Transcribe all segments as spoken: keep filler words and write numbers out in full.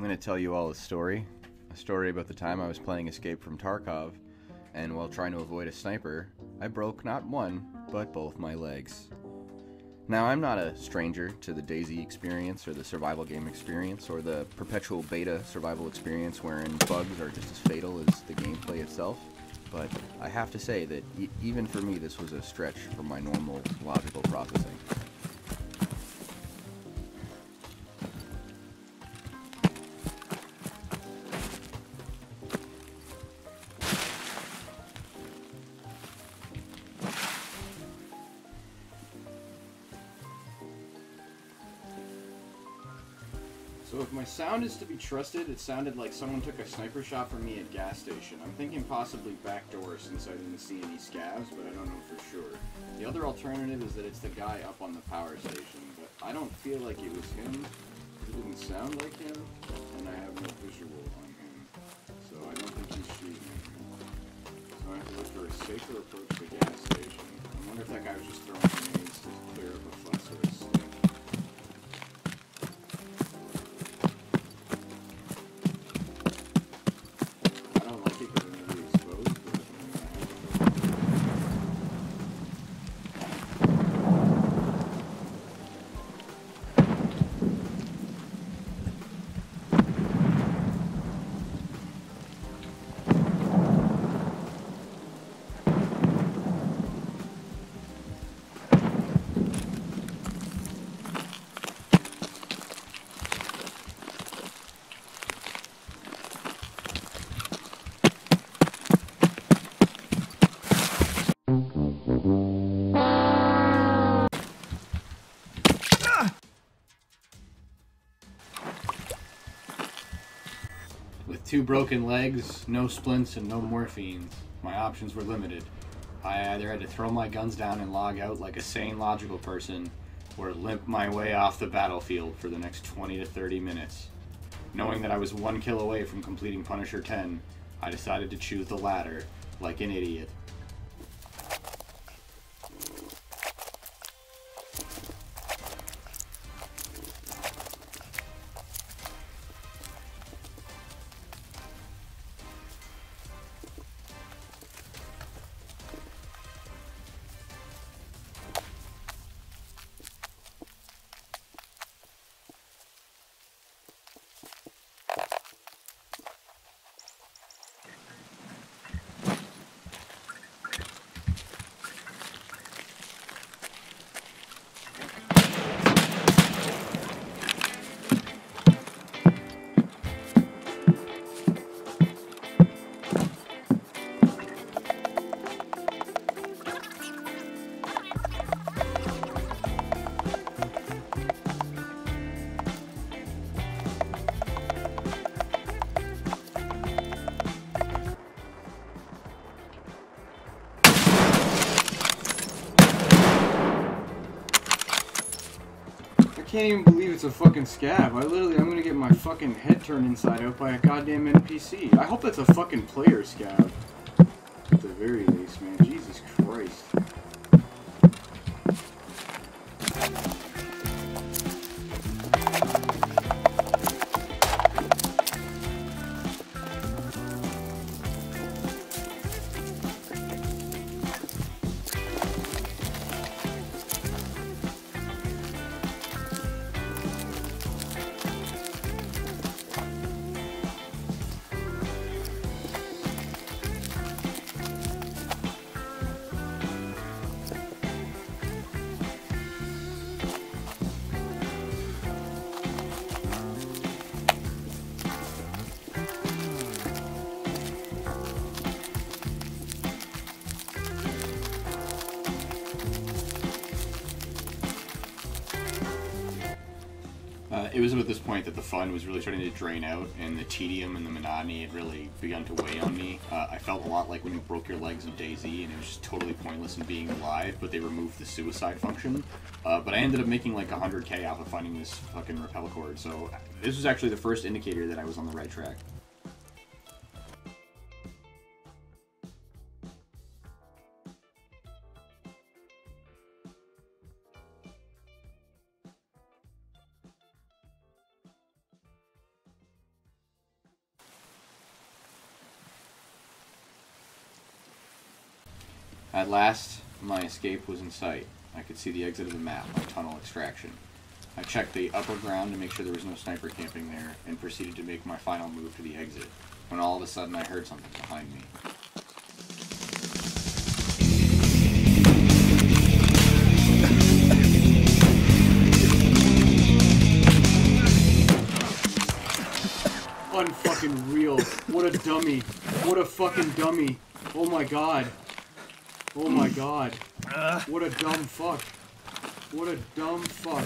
I'm going to tell you all a story, a story about the time I was playing Escape from Tarkov, and while trying to avoid a sniper, I broke not one, but both my legs. Now, I'm not a stranger to the DayZ experience, or the survival game experience, or the perpetual beta survival experience wherein bugs are just as fatal as the gameplay itself, but I have to say that e even for me this was a stretch from my normal logical processing. So if my sound is to be trusted, it sounded like someone took a sniper shot from me at gas station. I'm thinking possibly backdoor since I didn't see any scavs, but I don't know for sure. The other alternative is that it's the guy up on the power station, but I don't feel like it was him, it didn't sound like him, and I have no visual on him. So I don't think he's shooting me. So I have to look for a safer approach to the gas station. I wonder if that guy was just throwing grenades to clear up a fuss or a stick. With two broken legs, no splints, and no morphine, my options were limited. I either had to throw my guns down and log out like a sane, logical person, or limp my way off the battlefield for the next twenty to thirty minutes. Knowing that I was one kill away from completing Punisher ten, I decided to choose the latter, like an idiot. I can't even believe it's a fucking scab. I literally, I'm gonna get my fucking head turned inside out by a goddamn N P C. I hope that's a fucking player scab. At the very least, man. Jesus Christ. It was at this point that the fun was really starting to drain out, and the tedium and the monotony had really begun to weigh on me. Uh, I felt a lot like when you broke your legs in DayZ, and it was just totally pointless in being alive, but they removed the suicide function. Uh, but I ended up making like one hundred K off of finding this fucking rappel cord, so this was actually the first indicator that I was on the right track. At last, my escape was in sight. I could see the exit of the map, my tunnel extraction. I checked the upper ground to make sure there was no sniper camping there, and proceeded to make my final move to the exit, when all of a sudden I heard something behind me. Unfucking real. What a dummy. What a fucking dummy. Oh my god. Oh my god. What a dumb fuck. What a dumb fuck.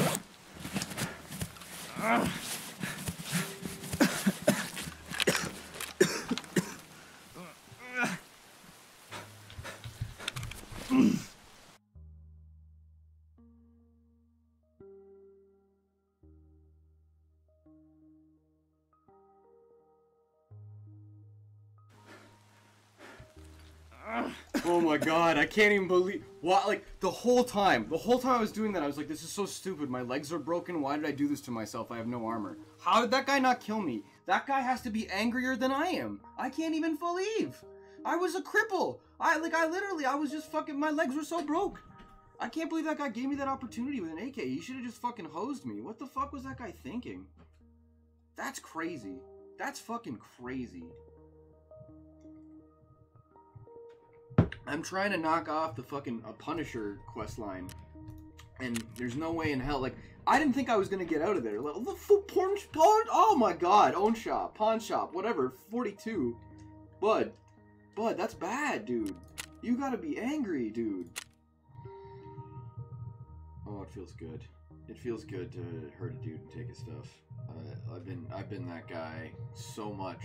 Oh my god, I can't even believe why, like, the whole time, the whole time I was doing that, I was like, this is so stupid, my legs are broken, why did I do this to myself, I have no armor. How did that guy not kill me? That guy has to be angrier than I am. I can't even believe. I was a cripple. I, like, I literally, I was just fucking, my legs were so broke. I can't believe that guy gave me that opportunity with an A K. He should have just fucking hosed me. What the fuck was that guy thinking? That's crazy. That's fucking crazy. I'm trying to knock off the fucking uh, Punisher questline, and there's no way in hell. Like, I didn't think I was gonna get out of there. Like, the porn, porn, oh my god, own shop, pawn shop, whatever. forty-two, bud, bud, that's bad, dude. You gotta be angry, dude. Oh, it feels good. It feels good to hurt a dude and take his stuff. Uh, I've been, I've been that guy so much.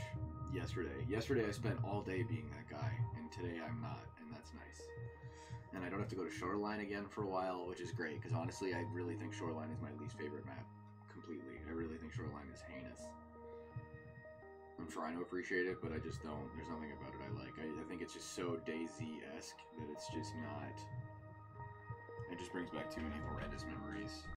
Yesterday, yesterday I spent all day being that guy, and today I'm not. That's nice. And I don't have to go to Shoreline again for a while, which is great, because honestly, I really think Shoreline is my least favorite map. Completely. I really think Shoreline is heinous. I'm trying to appreciate it, but I just don't. There's nothing about it I like. I, I think it's just so DayZ-esque that it's just not... It just brings back too many horrendous memories.